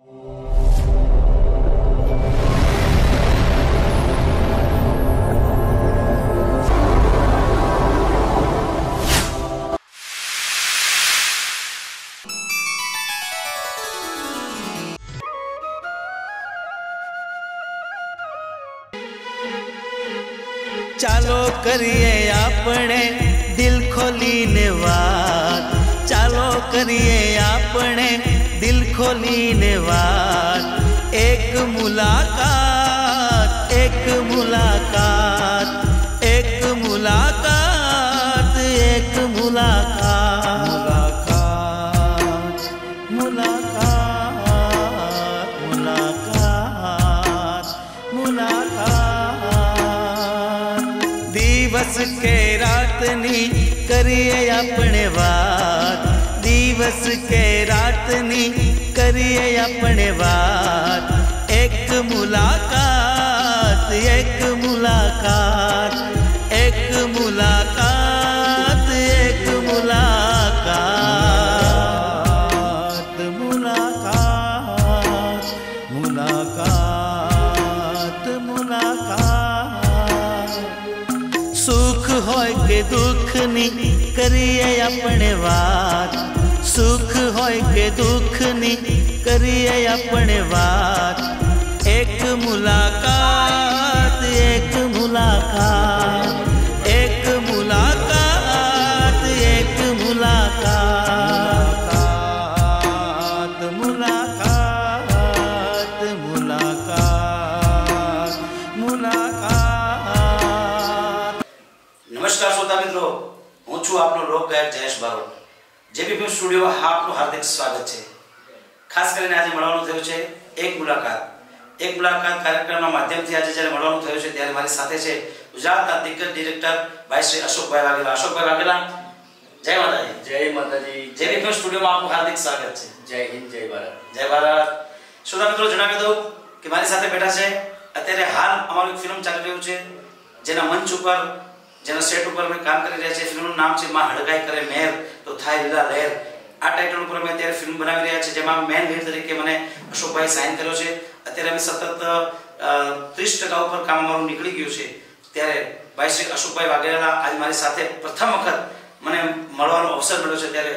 चालो करिए आपने दिल खोलीने वात, चालो करिए आपने दिल खोलीने वात। एक मुलाकात, एक मुलाकात, एक मुलाकात, एक मुलाकात, मुलाकात, मुलाकात, मुलाकात, मुलाकात। दिवस के रातनी करिए अपने बात, दिवस के रातनी करिए अपने बात। एक मुलाकात, एक मुलाकात, एक मुलाकात, एक मुलाकात, मुलाकात, मुलाकात, मुलाकात। सुख होय के दुख नी करिए अपने बात, सुख होय के दुख नी करिए अपने बात। एक मुलाकात, एक मुलाकात, एक मुलाकात, एक मुलाकात, मुलाकात, मुलाकात, मुलाकात। नमस्कार श्रोता मित्रों, हूँ छू आपनो लोक गायक Jayesh Barot. JB film studio में आपनु हार्दिक स्वागत है। खास करीने आज मळवानुं थयुं छे एक मुलाकात। एक मुलाकात कार्यक्रम माध्यमथी आज ज्यारे मळवानुं थयुं छे त्यारे मारी साथे छे गुजरातना दिग्गज डिरेक्टर भाई श्री अशोकभाई वाघेला। अशोकभाई वाघेला, जय माताजी। जय माताजी। जेबी फिल्म स्टूडियो में आपनु हार्दिक स्वागत है। जय हिंद, जय भारत। जय भारत। श्रोता मित्रों, जणावी दऊं के मारी साथे बैठा छे अत्यारे हाल अमारी फिल्म चाली रही छे, जेना मंच पर जेना सेट ऊपर मैं काम कर रहा है। फिल्म નું નામ છે માં હડકાઈ કરે મેર તો થાય લીલા લહેર। આ ટાઇટલ ઉપર મે અત્યારે ફિલ્મ બનાવી રહ્યા છે, જેમાં મેન લીડ તરીકે મને અશોકભાઈ સાઇન કર્યો છે। અત્યારે મે સતત 30% ઉપર કામ મારું નીકળી ગયું છે। ત્યારે ભાઈ શ્રી અશોકભાઈ વાઘેલા આજ મારી સાથે પ્રથમ વખત મને મળવાનો અવસર મળ્યો છે, ત્યારે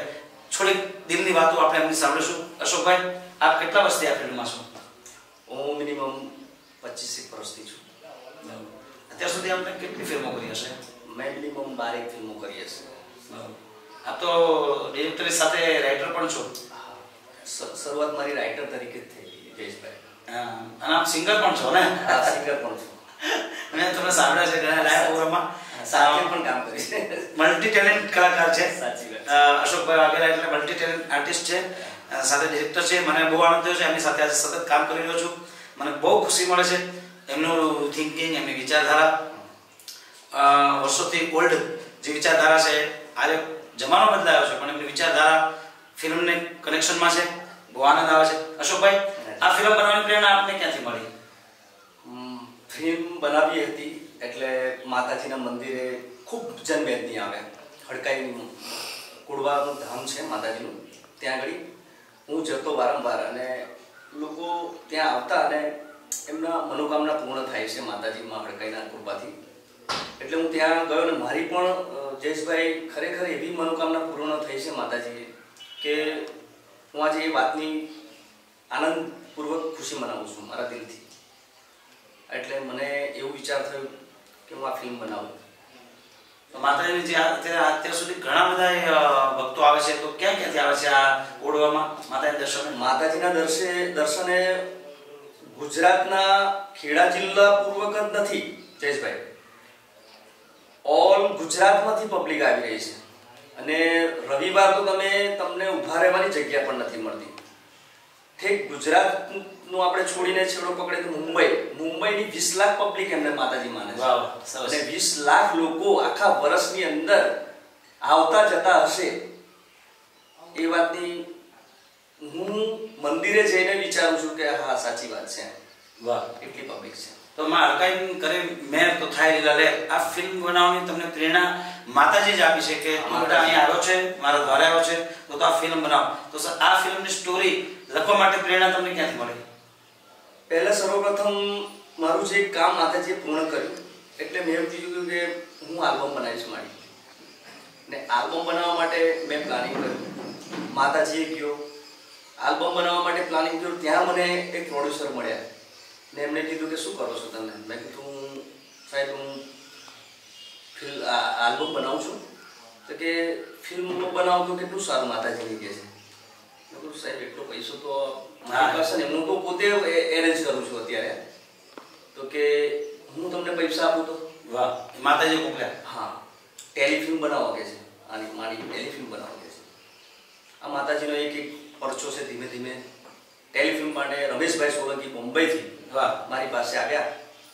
થોડી દિલની વાતો આપણે એમની સાંભળશું। અશોકભાઈ, આપ કેટલા વર્ષથી આ ફિલ્મમાં છો? હું મિનિમમ 25 વર્ષથી છું। અત્યાર સુધી આપણે કેટલી ફિલ્મો કરી હશે? મેનલી મમ 12 ફિલ્મો કરી હશે। આ તો ડિરેક્ટર સાથે રાઇટર પણ છો? શરૂઆત મારી રાઇટર તરીકે જ થઈ, જયેશભાઈ। અને આપ સિંગર પણ છો ને? હા, સિંગર પણ છું। અને તમને સાંભળ્યા છે ઘણા લાઈવ પ્રોગ્રામમાં સાથે પણ કામ કરી છે। મલ્ટી ટેલેન્ટ કલાકાર છે। સાચી વાત। અશોકભાઈ વાઘેલા એટલે મલ્ટી ટેલેન્ટ આર્ટિસ્ટ છે, સાથે ડિરેક્ટર છે। મને બહુ આનંદ થયો છે એમની સાથે આજે સતત કામ કરી રહ્યો છું। મને બહુ ખુશી મળે છે। એમનું થિંકિંગ, એમની વિચારધારા, વર્ષોથી ઓલ્ડ જે વિચારધારા છે, આજે જમાનો બદલાયો છે પણ એમની વિચારધારા ફિલ્મને કનેક્શનમાં છે। બહુ આનંદ આવે છે। અશોકભાઈ, આ ફિલ્મ બનાવવાની પ્રેરણા આપને ક્યાંથી મળી? ફિલ્મ બનાવી હતી એટલે માતાજીના મંદિરે ખૂબ જનમેદની આવે। હડકાઈનું કુડવાનું ધામ છે માતાજીનું, ત્યાં આગળ હું જતો વારંવાર અને લોકો ત્યાં આવતા અને એમના મનોકામના પૂર્ણ થાય છે માતાજીમાં હડકાઈના કૃપાથી। એટલે હું ત્યાં ગયો ને મારી પણ જયેશભાઈ ખરેખર એવી મનોકામના પૂર્ણ થઈ છે માતાજીએ કે હું આજે એ વાતની આનંદપૂર્વક ખુશી મનાવું છું મારા દિલથી। એટલે મને એવું વિચાર થયો કે હું આ ફિલ્મ બનાવું। તો માતાજીની જે અત્યાર સુધી ઘણા બધા ભક્તો આવે છે, તો ક્યાં ક્યાંથી આવે છે આ ઓળવામાં માતાજીના દર્શને? માતાજીના દર્શને ગુજરાતના ખેડા જિલ્લા પૂર્વક નથી જયેશભાઈ, ઓલ ગુજરાતમાંથી પબ્લિક આવી રહી છે। અને રવિવાર તો તમને ઊભા રહેવાની જગ્યા પણ નથી મળતી। ઠીક ગુજરાતનું આપણે છોડીને છેડો પકડે તો મુંબઈની 20 લાખ પબ્લિક એમને માતાજી માને છે અને 20 લાખ લોકો આખા વર્ષની અંદર આવતા જતા હશે। એ વાતની હું મંદિરે જઈને વિચારું છું કે હા, સાચી વાત છે, વાહ કેટલી પબ્લિક છે। તો માં હડકાઈ કરે મેં તો થાય લીલા લહેર, આ ફિલ્મ બનાવવાની તમને પ્રેરણા માતાજી જ આપી છે કે તું બેટા અહીંયા આવ્યો છે, મારા દ્વારા આવ્યો છે, તો तो आ फिल्म बनाओ। तो सर आ फिल्मनी स्टोरी લખવા માટે પ્રેરણા તમને ક્યાંથી મળી? પહેલા સર્વપ્રથમ મારું જે કામ માતાજીએ પૂર્ણ કર્યું એટલે મેં એવું કીધું કે હું આલ્બમ બનાવીશ મારી, ને આલ્બમ બનાવવા માટે મેં પ્લાનિંગ કર્યું, માતાજીએ કયો આલ્બમ બનાવવા માટે પ્લાનિંગ કર્યું। ત્યાં મને એક પ્રોડ્યુસર મળ્યા ને એમણે કીધું કે શું કરો છો તમે? મેં કીધું સાહેબ હું ફિલ્મ આલ્બમ બનાવું છું। તો કે ફિલ્મ બનાવું તો કેટલું સારું માતાજીની કહે છે। મેં કીધું સાહેબ એટલો પૈસો તો મારી પાસે ને હું તો પોતે એરેન્જ કરું છું અત્યારે। તો કે હું તમને પૈસા આપું તો? વાહ, માતાજી મોકલ્યા। હા, ટેલિફિલ્મ બનાવવા કે છે, આની મારી ટેલિફિલ્મ બનાવવા કે છે। આ માતાજીનો એક એક પરચો છે। ધીમે ધીમે ટેલિફિલ્મ માટે રમેશભાઈ સોલંકી મુંબઈથી વાહ મારી પાસે આવ્યા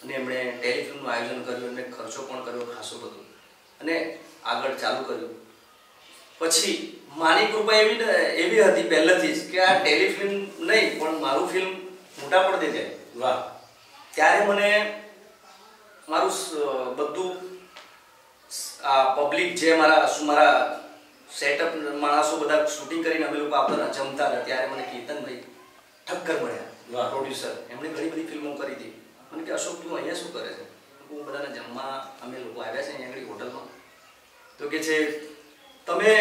અને એમણે ટેલિફિલ્મનું આયોજન કર્યું, એમણે ખર્ચો પણ કર્યો ખાસો બધો અને આગળ ચાલુ કર્યું। પછી મારી કૃપા એવી હતી પહેલાથી જ કે આ ટેલિફિલ્મ નહીં પણ મારું ફિલ્મ મોટા પડદે જાય। વાહ, ત્યારે મને મારું બધું पब्लिक जे मारा सेटअप माणसों बधा शूटिंग करीने अमे लोको आपणा जमता हता त्यारे मने केतन भाई ठक्कर मळ्या प्रोड्यूसर। एमणे घणी बधी फिल्मो करी हती। मने के अशोक तू अहींया शुं करे छे? हूँ बधाने जमवा अमे लोको आव्या छे अहींया घणी होटलमां। तो के छे तमे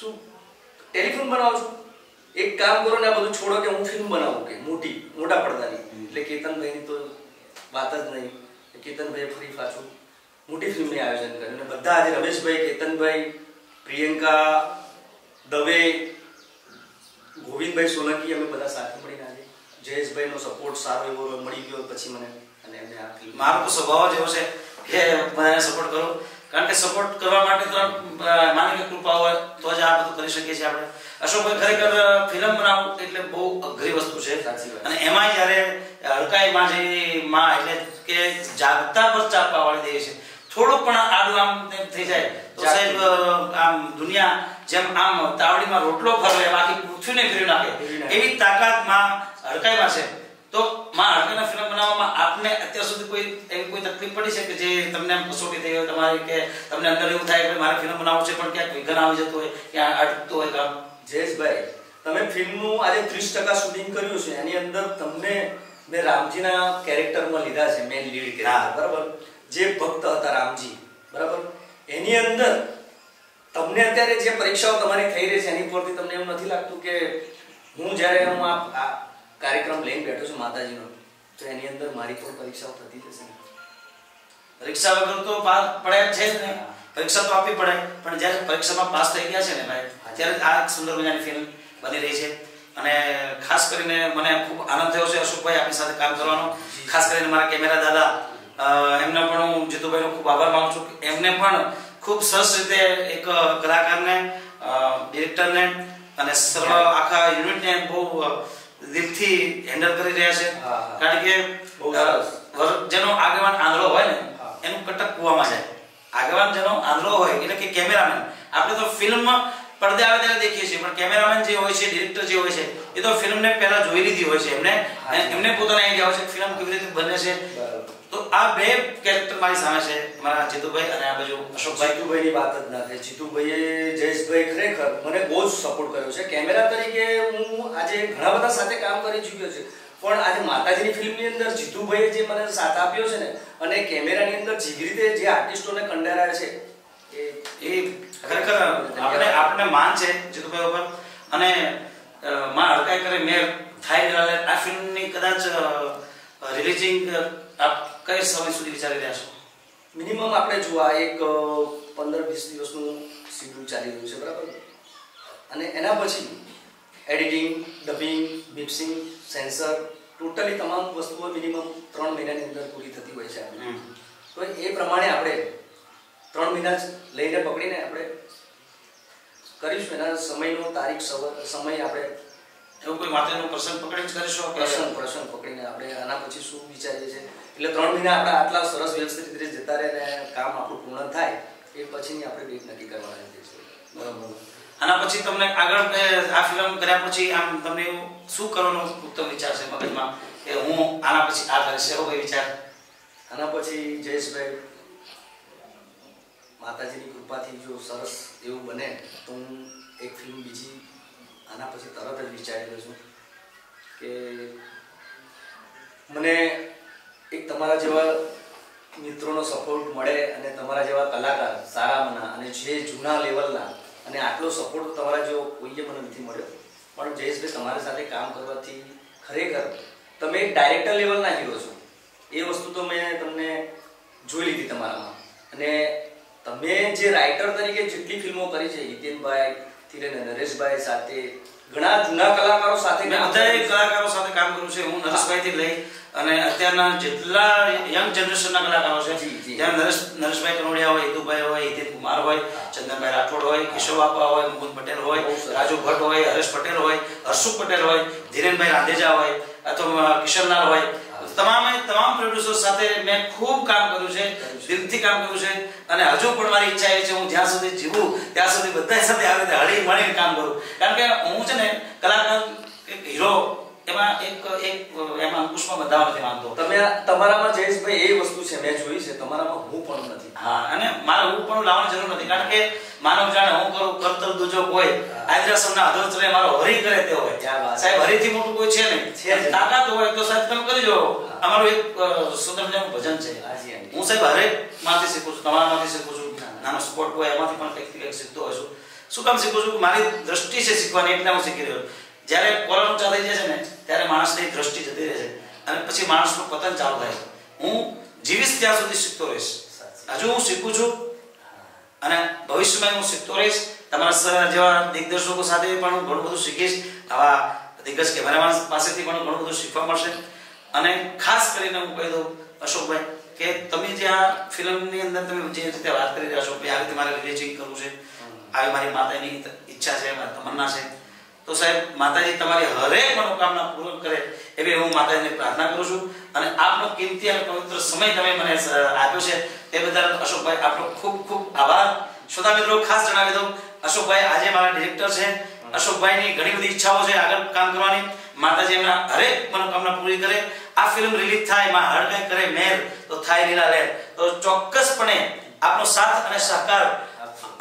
शुं टेलिफिल्म बनावो छो? एक काम करो ने आ बधुं छोडो के हूँ फिल्म बनावुं के मोटी मोटा पडदानी। एटले केतन भाईनी तो वात ज नहीं। केतन भाई फरी पाछुं मोटी फिल्म आयोजन कर बधा आज रमेश भाई, केतन भाई, प्रियंका दवे, गोविंद भाई सोलंकी अमे बधा साथे मळीने आजे जयेश भाई नो सपोर्ट सारो एवो मळी गयो। पछी मने अने एमने आ फिल्म मारो तो स्वभाव ज एवो छे के बधाने सपोर्ट करो, कारण के सपोर्ट करवा माटे तो माने के कृपा होय तो ज आ बधुं करी शकीए छे आपणे। अशोक भाई खरेखर फिल्म बनावुं एटले बहुत अघरी वस्तु छे। साची वात। अने एमां ज्यारे हळकाई मां जे मां एटले के जागता पर चापा वाळी देवी छे थोड़ो पण आडू आम थई जाय तो साहेब आम दुनिया जेम आम तावड़ी में रोटलो फरवे बाकी पृथ्वी ने फेरवी नाखे एवी ताकत मां हड़काई मां छे। तो मां हड़काईना फिल्म बनाववामां आपने अत्यार सुधी कोई तकलीफ पड़ी छे के जे तमने कसोटी थई होय तमारी के तमने अंदर एवुं थाय के मारे फिल्म बनाववी छे पण क्या विघन आवी जतो होय क्या अटकतो होय? काम जयेश भाई तमे फिल्मनु आज 30% शूटिंग कर्युं छे एनी अंदर तमने मे रामजीना कैरेक्टरमां लीधा छे मेन लीड केरेक्टर बराबर जे भक्त हता रामजी बराबर एनी अंदर तमने अत्यारे जे परीक्षाओं तमारी थई रही छे एनी परथी तमने एवुं नथी लागतुं के हूँ ज्यारे हूँ आ कार्यक्रम लईने बेठो छुं माताजीनो तो एनी अंदर मारी पण परीक्षाओ थती जशे। परीक्षा वगर तो पास पड़े छे ने, परीक्षा तो आपवी पड़े पण ज्यारे परीक्षा में पास थई गया छे ने भाई त्यारे आ सुंदर मजानी फिल्म बनी रही छे। अने खास करीने मने खूब आनंद थयो छे अशोक भाई आपनी साथे काम करवानो। खास करीने मारा कैमरा दादा એમના પણ હું જીતુભાઈનો ખૂબ આભાર માનું છું કે એમને પણ ખૂબ સરસ રીતે એક કલાકારને, ડિરેક્ટરને અને સર્વ આખા યુનિટને બહુ દિલથી હેન્ડલ કરી રહ્યા છે, કારણ કે બહુ સરસ જેનો આગેવાન આંધળો હોય ને એનું કટક કૂવામાં જાય। આગેવાન જેનો આંધળો હોય એટલે કે કેમેરામેન, આપણે તો ફિલ્મ પડદે આવે ત્યારે દેખીએ છીએ પણ કેમેરામેન જે હોય છે, ડિરેક્ટર જે હોય છે એ તો ફિલ્મને પહેલા જોઈ લીધી હોય છે, એમને પોતાને આઈડિયા હોય છે ફિલ્મ કેવી રીતે બને છે। तो आप बे कैरेक्टर मारी सामे छे हमारा जीतू भाई અને આ બાજુ અશોક ભાઈ। જીતુ ભાઈની વાત જ ના થાય, જીતુ ભાઈએ જયેશ ભાઈ ખરેખર મને બહુ જ સપોર્ટ કર્યો છે। કેમેરા તરીકે હું આજે ઘણા બધા સાથે કામ કરી ચૂક્યો છું પણ આજે માતાજીની ફિલ્મની અંદર જીતુ ભાઈએ જે મને સાથ આપ્યો છે ને અને કેમેરાની અંદર જે રીતે જે આર્ટિસ્ટોને કંડાર્યા છે એ ખરેખર આપણે માન છે જીતુ ભાઈ ઉપર અને માં હડકાઈ કરે મેર થાય આ ફિલ્મની કદાચ રિલીઝિંગ आप कई समय सुधी विचारी रह्या छो? मिनिमम आपणे जुआ एक 15-20 दिवसनु शेड्यूल चाली रह्युं छे बराबर, अने एना पछी editing, dubbing, mixing, censor totally तमाम वस्तुओ मिनिमम 3 महीनानी अंदर पूरी थती होय छे। तो ए प्रमाणे आपणे 3 महीना लईने पकड़ीने आपणे करीशुं। एना समयनो तारीख समय आपणे एवो कोई मातेनो प्रसंग पकड़ीने करीशुं। प्रसंग पकड़ीने आपणे आना पछी शुं विचारीए छे એટલે 3 મહિના આપણે આટલા સરસ વ્યવસ્થિત રીતે જતા રહે ને કામ આપણું પૂર્ણ થાય એ પછીની આપણે ડેટ નક્કી કરવાની છે બરાબર। આના પછી તમને આગળ આ ફિલ્મ કર્યા પછી આમ તમને શું કરવાનો ઉત્તમ વિચાર છે મગજમાં કે હું આના પછી આ કરીશ? એવો કોઈ વિચાર? આના પછી જયેશભાઈ માતાજીની કૃપાથી જો સરસ એવું બને તો હું एक फिल्म बीजी आना पछी तरत ज विचारेलो छुं के मने एक तमारा जेवा मित्रों सपोर्ट मळे अने तमारा जेवा कलाकार सारा मना अने जे जूना लेवलना अने आटलो सपोर्ट तमारा जो कोईए मने नथी मळ्यो पण जयेश भाई तमारी साथे काम करवाथी खरेखर तमे डायरेक्टर लेवलना हीरो छो ए वस्तु तो मैं तमने जोई लीधी तमारामां अने तमे जे राइटर तरीके जेटली फिल्मों करी छे हितेन भाई थी लईने नरेश भाई साथे घणा जूना कलाकारों साथे मैं बधाय कलाकारों साथे काम करू छे। हूँ नरेश भाई थी लई अने अत्यारना जेटला यंग जनरेशन ना कलाकारों छे त्यां नरेश भाई कनोडिया होय, हितू भाई होय, हितेन कुमार होय, चंदन भाई राठौड़ होय, किशोर बापा होय, मुकुंद पटेल होय, राजू भट्ट होय, हरेश पटेल होय, हर्षुक पटेल होय, धीरेन भाई रांदेजा होय अथवा किशनलाल होय तमाम प्रोड्यूसर साथे मैं खूब काम करू छे, दिलथी काम करू छे अने हजू पण मारी इच्छा ए छे हूँ ज्यां सुधी जीवू त्यां सुधी बधा साथे आवे ते हळी मळीने काम करूं कारण के हूँ छे ने कलाकार एक हीरो एमा एक एक एमा अंकुशमां बधा नथी मानतो। तमे तमारामां जयेश भाई ए वस्तु छे मैं जोई छे तमारामां हूँ पण नथी हां अने मारे हूँ पण लावण जरूर नथी कारण के मानव जाणे हूँ करू करतल दुजो कोई आजरा समना अधोचरे मारो हरी करे ते होय क्या बात साहेब हरी थी मोटो कोई छे नहीं ताकत होय तो साथ काम करी जो हमारो एक सुंदरजानु भजन छे હું સાહેબ હરેક માથે શીખું છું તમારા માથે શીખું છું નાનો સ્પોટ હોય એમાંથી પણ ટેકનિક શીખતો હોય છું શું કામ શીખું છું મારી દ્રષ્ટિ છે શીખવાની એટલે હું શીખી રહ્યો જ્યારે કોલમ ચાલે છે ને ત્યારે માણસની દ્રષ્ટિ જતી રહે છે અને પછી માણસનો પતન ચાલુ થાય છે હું જીવીશ ત્યાં સુધી શીખતો રહીશ હજુ હું શીખું છું અને ભવિષ્યમાં હું શીખતો રહીશ તમારા જેવા દિગ્દર્શકો સાથે પણ હું ઘણું બધું શીખીશ આવા દિગ્ગજ કેમેરામેન પાસેથી પણ ઘણું બધું શીખવા મળશે અને ખાસ કરીને હું કહી દઉં અશોકભાઈ કે તમે જે આ ફિલ્મની અંદર તમે જે રીતે વાત કરી રહ્યા છો કે આ રીતે મારે રિલેટિંગ કરવું છે આવી મારી માતાની ઈચ્છા છે મારી તમન્ના છે તો સાહેબ માતાજી તમારી હરેક મનોકામના પૂર્ણ કરે એવી હું માતાજીને પ્રાર્થના કરું છું અને આપનો કિંમતી અને પવિત્ર સમય તમે મને આપ્યો છે તે બદલ અશોકભાઈ આપનો ખૂબ ખૂબ આભાર। શ્રોતા મિત્રો ખાસ જણાવી દઉં અશોકભાઈ આજે મારા ડિરેક્ટર છે અશોકભાઈની ઘણી બધી ઈચ્છાઓ છે આગળ કામ કરવાની માતાજી એમના હરેક મનોકામના પૂરી કરે આ ફિલ્મ રિલીઝ થાય માં હરદય કરે મેર તો થાય લીલા લેર તો ચોક્કસપણે આપનો સાથ અને સહકાર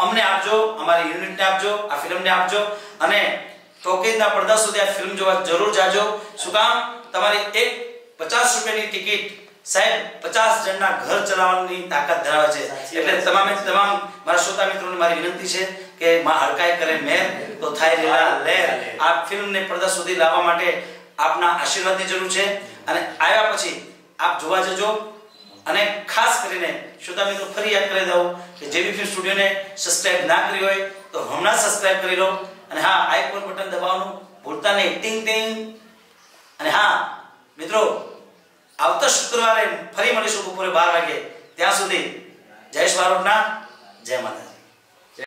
અમને આપજો અમારી યુનિટને આપજો આ ફિલ્મને આપજો અને ટોકેના પડદા સુધી આ ફિલ્મ જોવા જરૂર જાજો શું કામ તમારી એક 50 રૂપિયાની ટિકિટ સાહેબ 50 જણના ઘર ચલાવવાની તાકાત ધરાવે છે એટલે તમામે તમામ મારા શ્રોતા મિત્રોને મારી વિનંતી છે કે માં હરકાય કરે મેર તો થાય લીલા લેર આ ફિલ્મને પડદા સુધી લાવવા માટે આપના આશીર્વાદની જરૂર છે અને આવ્યા પછી આપ જોવા જજો અને ખાસ કરીને શ્રોતા મિત્રો ફરી યાદ કરી દઉં કે જેબી ફિલ્મ સ્ટુડિયોને સબસ્ક્રાઇબ ના કરી હોય તો હમણાં સબસ્ક્રાઇબ કરી લો અને હા આઇકોન બટન દબાવવાનું ભૂલતા નહીં ટિંગ ટિંગ અને હા મિત્રો આવતા શુક્રવારે ફરી મળીશું બપોરે 12 વાગે ત્યાં સુધી જય શ્રી વારોટના જય માતા।